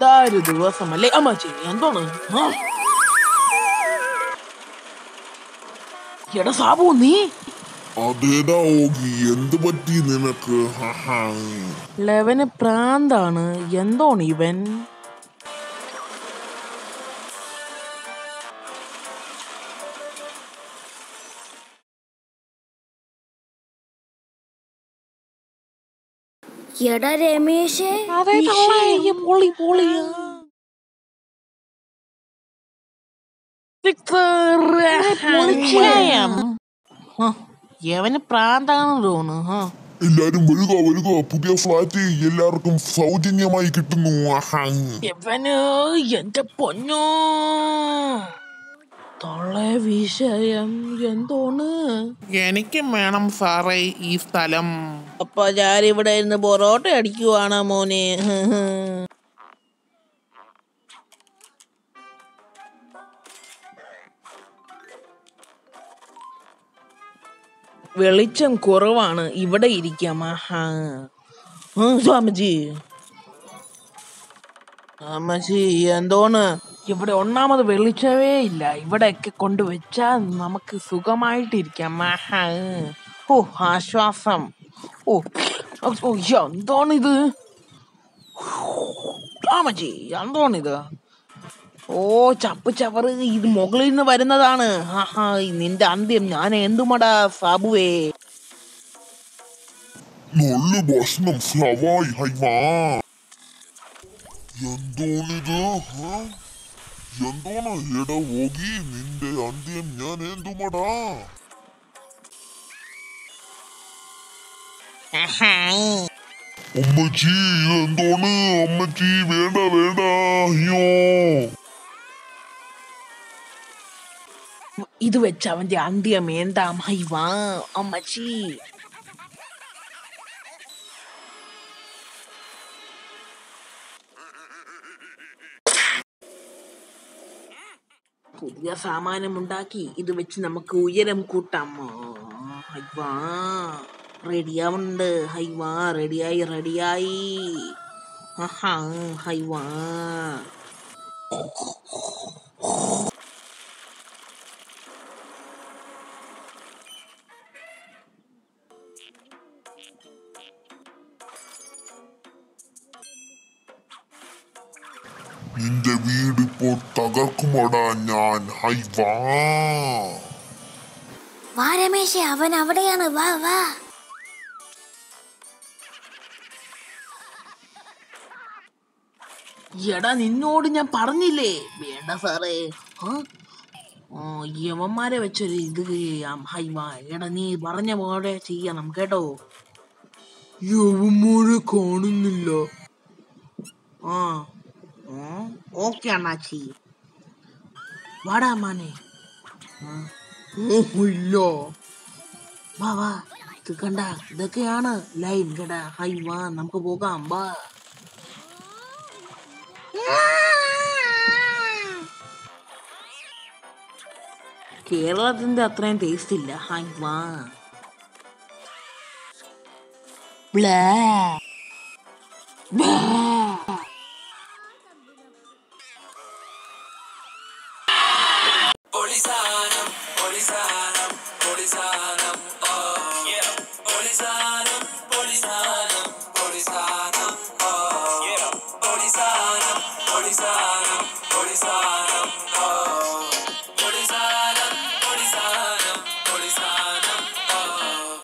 Dari dua sama Lek ama Jamie Antona. Hah? Yada sabu ni. Adeda ogi yendu batti nenakku. Haha. Levene prandana yendoni ben. എടാ രമേശേ അതേ തള്ളേ പൊളി പൊളിയാ യവന് പ്രാന്താണെന്ന് തോന്നുന്നു. എല്ലാരും വലുക വലുക പുതിയ ഫ്ലാറ്റ് എല്ലാവർക്കും സൗജന്യമായി കിട്ടുന്നു. യവന് എന്റെ പൊന്നോ തള്ളേ വിഷയം എന്തോന്ന്. എനിക്ക് വേണം സാറേ ഈ സ്ഥലം. അപ്പൊ ഞാനിവിടെ ഇരുന്ന് പൊറോട്ട അടിക്കുവാണ് മോനെ. വെളിച്ചം കുറവാണ്, ഇവിടെ ഇരിക്കാം. സ്വാമിജി സ്വാമിജി എന്തോന്ന് ഇവിടെ ഒന്നാമത് വെളിച്ചമേ ഇല്ല. ഇവിടെയൊക്കെ കൊണ്ടുവച്ചാൽ നമുക്ക് സുഖമായിട്ടിരിക്കാം. ഓ ആശ്വാസം. ഓ ഓ എന്തോണിത് രാമജി, എന്തോണിത്? ഓ ചപ്പ് ചവറ്, ഇത് മുകളിൽ നിന്ന് വരുന്നതാണ്. ഹാ നിന്റെ അന്ത്യം ഞാൻ എന്തുമടാ സാബുവേ. അമ്മച്ചി എന്തോന്ന്? അമ്മച്ചി വേണ്ട വേണ്ട. അയ്യോ ഇത് വെച്ച് അവന്റെ അന്ത്യം എന്താ മൈവാ അമ്മച്ചി. പുതിയ സാമാനം ഉണ്ടാക്കി ഇത് വെച്ച് നമുക്ക് ഉയരം കൂട്ടാം. ഹൈവാ റെഡിയാവുന്നുണ്ട്. ഹൈവാ റെഡിയായി റെഡിയായി. ഹൈവാ നിന്റെ വീട് ഇപ്പോൾ തകർക്കുമടാ ഞാൻ. ഹൈവാ വാ രമേശേ, അവൻ അവിടെയാണ്. വാ വാ. എടാ നിന്നോട് ഞാൻ പറഞ്ഞില്ലേ വേണ്ട സാറേ. യവന്മാരെ വെച്ചൊരു ഇത് ചെയ്യാം. ഹൈവാ എടാ നീ പറഞ്ഞ പോലെ ചെയ്യണം കേട്ടോ. യവന്മാരെ കാണുന്നില്ല. ആ ഓക്കെ അണ്ണാച്ചി വാടാ മാനെ. ഇല്ലോ വാ വാ. ഇത് കണ്ട, ഇതൊക്കെയാണ് ലൈൻ കേടാ. ഹൈവാ നമുക്ക് പോകാം. വാ കേരളത്തിന്റെ അത്രയും ടേസ്റ്റ് ഇല്ല. ഹൈവാ What is up?